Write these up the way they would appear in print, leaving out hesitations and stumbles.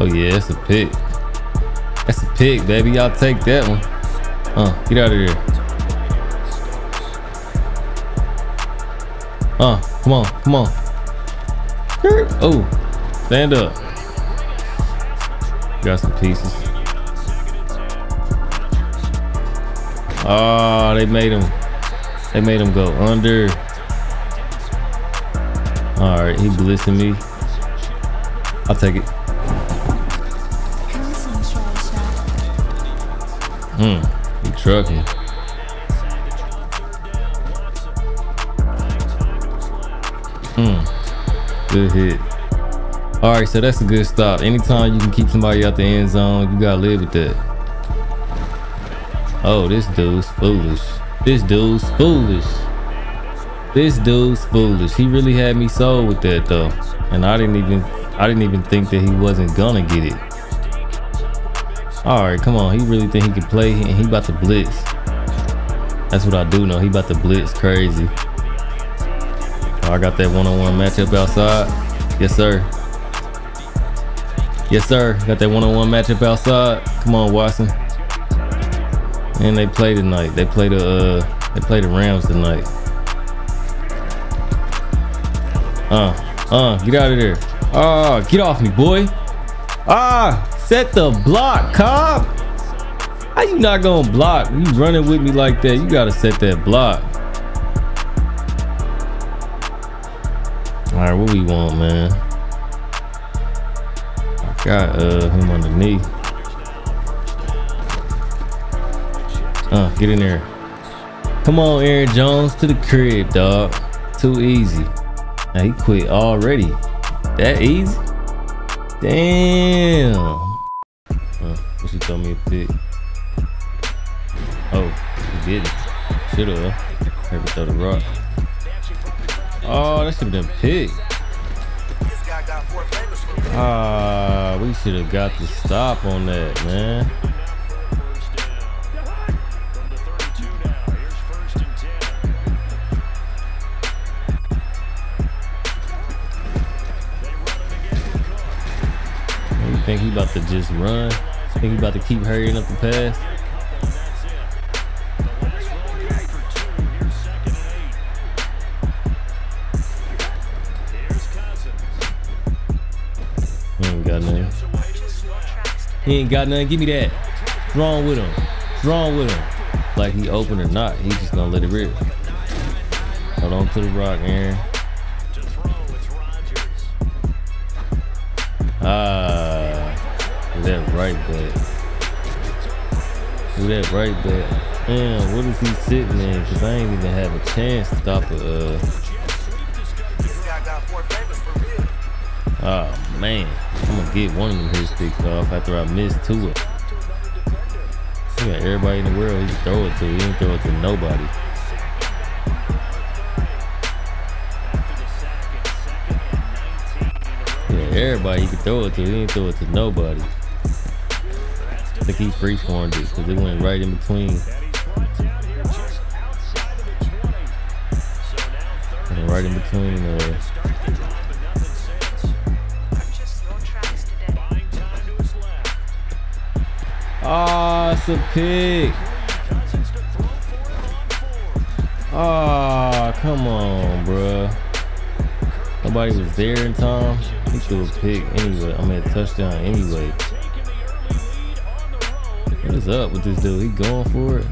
Oh yeah, that's a pick. That's a pick, baby. Y'all take that one. Get out of here. Come on, come on. Oh, stand up. Got some pieces. Oh, they made him go under. All right, he blitzing me. I'll take it. He trucking. Good hit. All right, so that's a good stop. Anytime you can keep somebody out the end zone, you gotta live with that. Oh, this dude's foolish. This dude's foolish. This dude's foolish. He really had me sold with that though, and I didn't even think that he wasn't gonna get it. All right, come on. He really think he can play, and he about to blitz. That's what I do know. He about to blitz crazy. Oh, I got that one-on-one matchup outside. Yes, sir. Yes, sir. Got that one-on-one matchup outside. Come on, Watson. And they play tonight. They play the Rams tonight. Get out of there. Get off me, boy. Set the block, Cobb. How you not gonna block? You running with me like that. You gotta set that block. All right, what we want, man? I got him on the knee. Get in there. Come on, Aaron Jones, to the crib, dog. Too easy. Now he quit already. That easy? Damn. She throw me a pick. Oh, she didn't. Should've. Never throw the rock. Oh, that should have been picked. We should have got the stop on that, man. You think he about to just run? Think he about to keep hurrying up the pass? He ain't got nothing. Give me that. What's wrong with him? What's wrong with him? Like he open or not, he just gonna let it rip. Hold on to the rock, Aaron. Do that right back. Do that right back. Damn, what is he sitting in? Cause I ain't even have a chance to stop it. Oh man, I'm gonna get one of them his sticks off after I missed two of them. Yeah, everybody in the world he throw it to. He didn't throw it to nobody. Yeah, everybody he could throw it to. He didn't throw it to nobody. I think he free formed it because it went right in between. And right in between it's a pick. Come on, bruh. Nobody was there in time. He threw a pick anyway. I mean, a touchdown anyway. What is up with this dude? He going for it.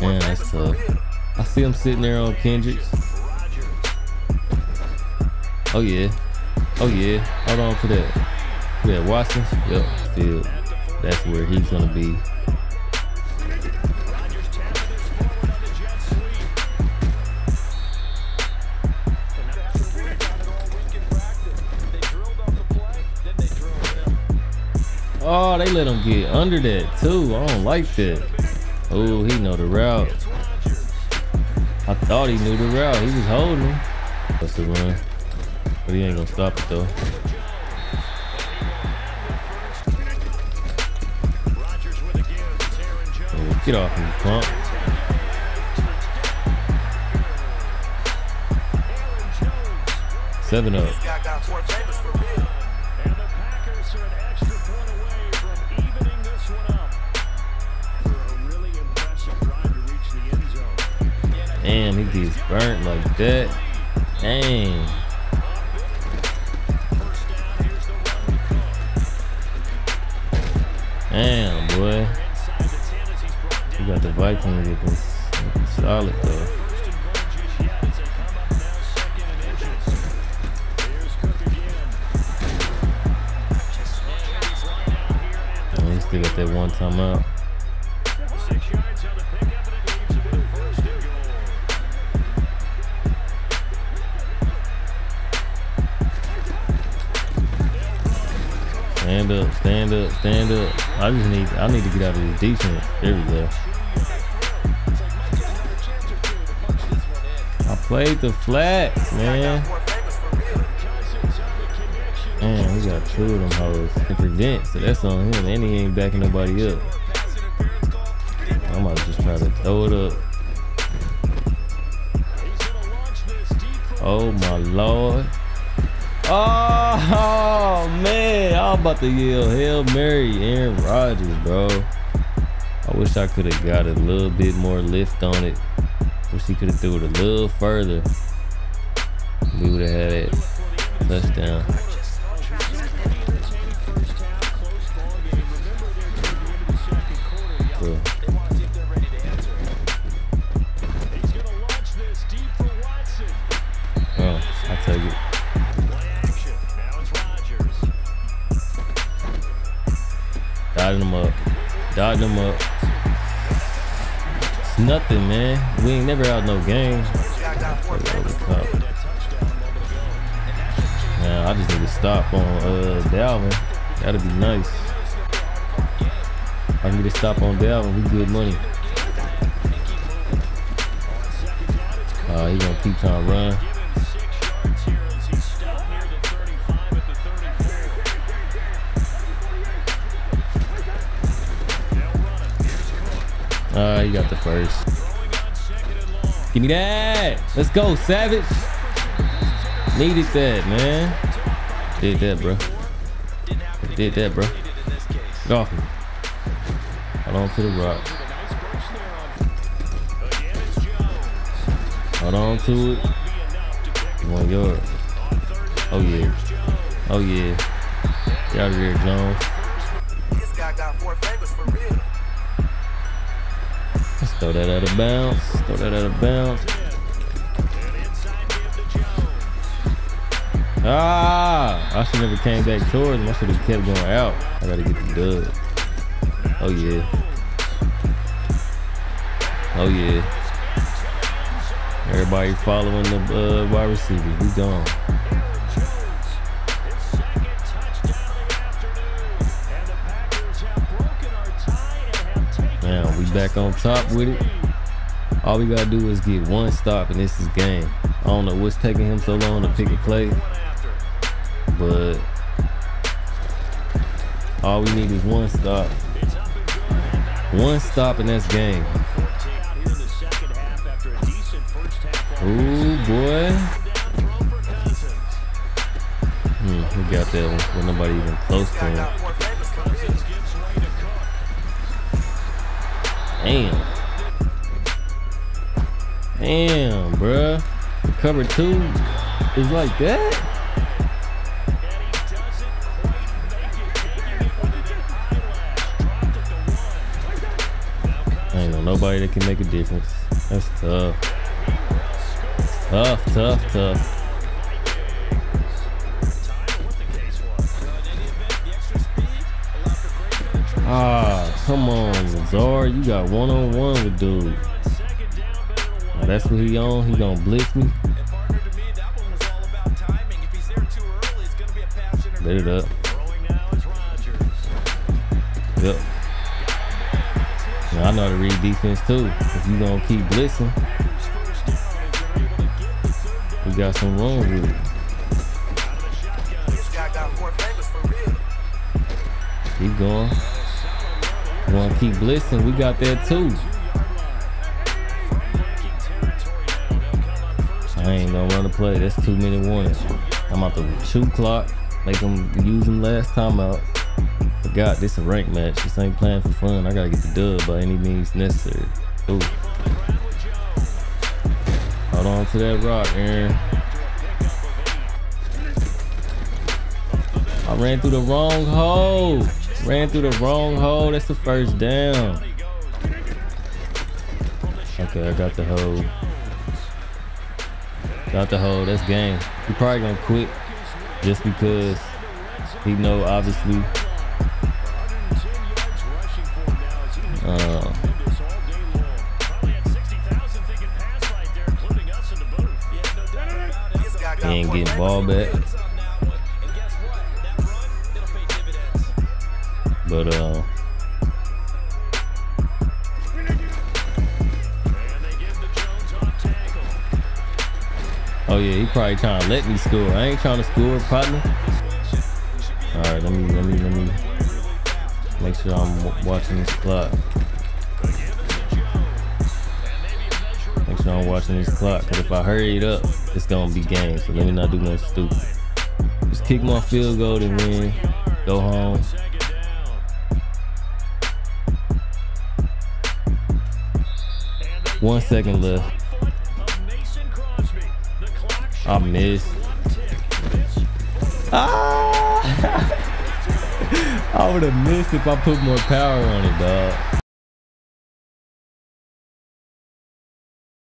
Man, that's tough. I see him sitting there on Kendrick. Oh, yeah. Oh yeah, hold on to that. Yeah, Watson. Yep, still. That's where he's gonna be. Oh, they let him get under that too. I don't like that. Oh, he know the route. I thought he knew the route. He was holding. That's the run. But he ain't gonna stop it though. Oh, get off me, punk. 7 up. Damn, he gets burnt like that. Dang. Damn, boy. You got the Vikings looking solid, though. And he still got that one time out. Stand up, stand up, stand up. I need to get out of this defense. There we go. I played the flats, man. Man, we got two of them hoes to prevent, so that's on him. And he ain't backing nobody up. I'm about to just try to throw it up. Oh my Lord. Oh man, I'm about to yell Hail Mary, Aaron Rodgers, bro. I wish I could have got a little bit more lift on it. Wish he could have threw it a little further. We would have had it touchdown. Cool. Oh, I take it. Dodging them up, dodging them up. It's nothing, man. We ain't never out no game. Man, I just need to stop on Dalvin. That'd be nice. I need to stop on Dalvin. We good money. He gonna keep trying to run. You got the first. Give me that. Let's go, Savage. Needed that, man. Did that, bro. Did that, bro. Get off me. Hold on to the rock. Hold on to it. 1 yard. Oh, yeah. Oh, yeah. Get out of here, Jones. This guy got 4 favors for real. Throw that out of bounds. Throw that out of bounds. Ah! I should never came back towards him. I should have kept going out. I gotta get the dub. Oh yeah. Oh yeah. Everybody following the wide receiver. He's gone. Now we back on top with it. All we gotta do is get 1 stop and this is game. I don't know what's taking him so long to pick a play, but all we need is 1 stop. 1 stop and that's game. Ooh boy. We got that one with nobody even close to him. Damn. Damn, bruh. The cover 2 is like that? I ain't know nobody that can make a difference. That's tough. Tough, tough, tough. Ah, come on, Lazard. You got 1-on-1 with dude. Oh, that's what he on. He gonna blitz me. Let it up. Yep. Now, I know how to read defense too. If you gonna keep blitzing, we got some room with it. Keep going. Wanna keep blitzing, we got that too. I ain't gonna run the play, that's 2-minute warning. I'm out the shoot clock, make them use them last timeout. Forgot this a rank match. This ain't playing for fun. I gotta get the dub by any means necessary. Ooh. Hold on to that rock, Aaron. I ran through the wrong hole. That's the first down. Okay, I got the hole. That's game. He probably gonna quit just because he know obviously. He ain't getting ball back. But oh yeah, he probably trying to let me score. I ain't trying to score, partner. All right, let me make sure I'm watching this clock. Cause if I hurry it up, it's gonna be game. So let me not do nothing stupid. Just kick my field goal and win. Go home. One second left. I missed. Ah! I would have missed if I put more power on it, dog.